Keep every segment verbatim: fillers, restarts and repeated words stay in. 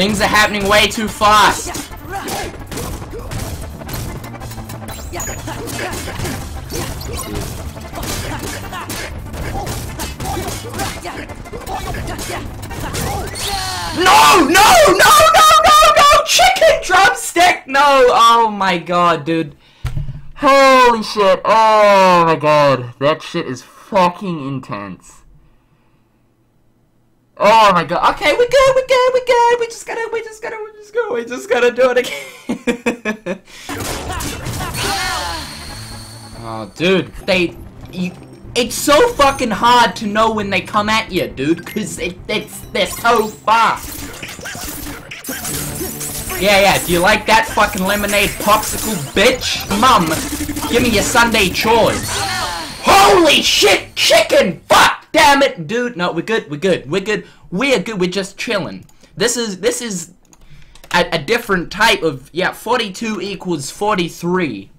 Things are happening way too fast. No, no, no, no, no, no! Chicken drumstick! No! Oh my god, dude. Holy shit. Oh my god. That shit is fucking intense. Oh my god. Okay, we're good, we're good, we're good. We just gotta, we just gotta, we just gotta, we just gotta do it again. Oh, dude. They... You, it's so fucking hard to know when they come at you, dude, because it, it's, they're so fast. Yeah, yeah, do you like that fucking lemonade popsicle, bitch? Mum, give me your Sunday chores. Holy shit, chicken! Fuck! Damn it, dude. No, we're good, we're good, we're good, we're good, we're just chilling. This is, this is a, a different type of, yeah, forty-two equals forty-three.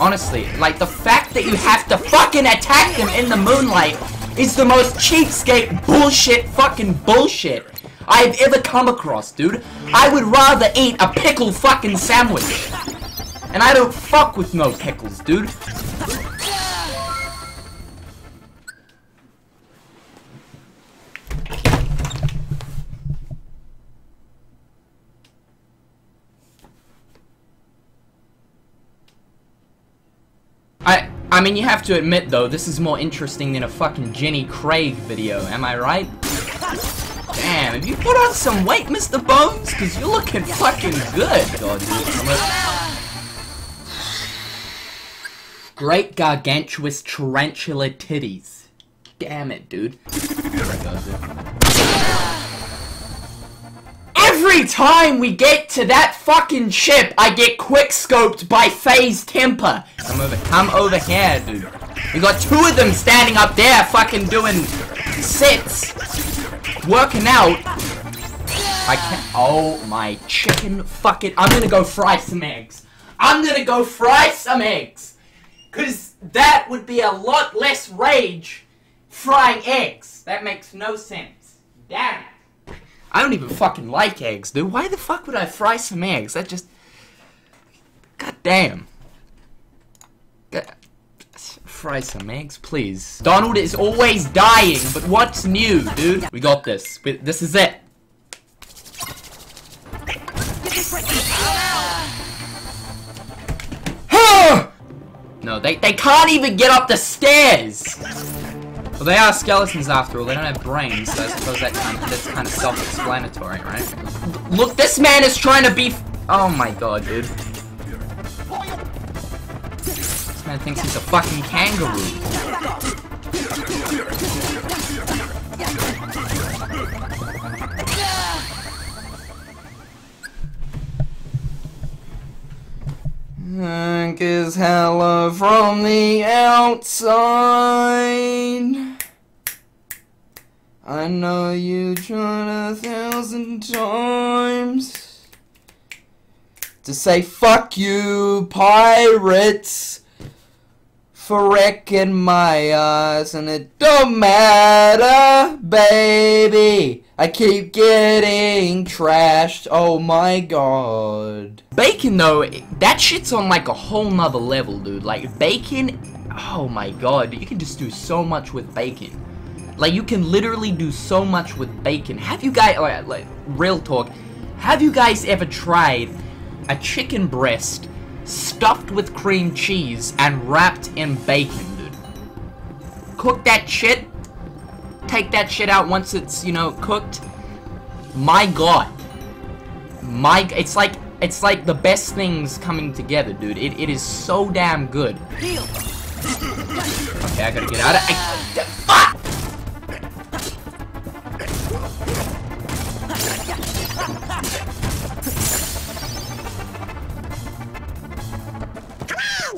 Honestly, like, the fact that you have to fucking attack them in the moonlight is the most cheapskate bullshit fucking bullshit I've ever come across, dude. I would rather eat a pickle fucking sandwich. And I don't fuck with no pickles, dude. I, I mean, you have to admit, though, this is more interesting than a fucking Jenny Craig video, am I right? Damn, have you put on some weight, Mister Bones? Because you're looking fucking good. God, dude, I'm a... Great gargantuous tarantula titties. Damn it, dude. Every time we get to that fucking ship, I get quick-scoped by FaZe Temper. Come over, come over here, dude. We got two of them standing up there fucking doing sits. Working out. I can't- Oh my chicken fucking- I'm gonna go fry some eggs. I'm gonna go fry some eggs. Cause that would be a lot less rage frying eggs. That makes no sense. Damn it. I don't even fucking like eggs, dude. Why the fuck would I fry some eggs? That just... God damn. God... Fry some eggs, please. Donald is always dying, but what's new, dude? We got this. We... This is it. No, they, they can't even get up the stairs! Well, they are skeletons after all, they don't have brains, so I suppose that kind of, that's kind of self-explanatory, right? Look, this man is trying to be- Oh my god, dude. This man thinks he's a fucking kangaroo. Thank is hello from the outside. I know you tried a thousand times to say fuck you pirates for wrecking my ass, and it don't matter, baby. I keep getting trashed, oh my god. Bacon though, that shit's on like a whole nother level, dude. Like bacon, oh my god, you can just do so much with bacon. Like, you can literally do so much with bacon. Have you guys, like, like, real talk, have you guys ever tried a chicken breast stuffed with cream cheese and wrapped in bacon, dude? Cook that shit, take that shit out once it's, you know, cooked. My god. My, it's like, it's like the best things coming together, dude. It, it is so damn good. Okay, I gotta get out of, I, I, fuck!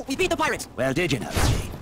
We beat the pirates! Well, did you know, Steve?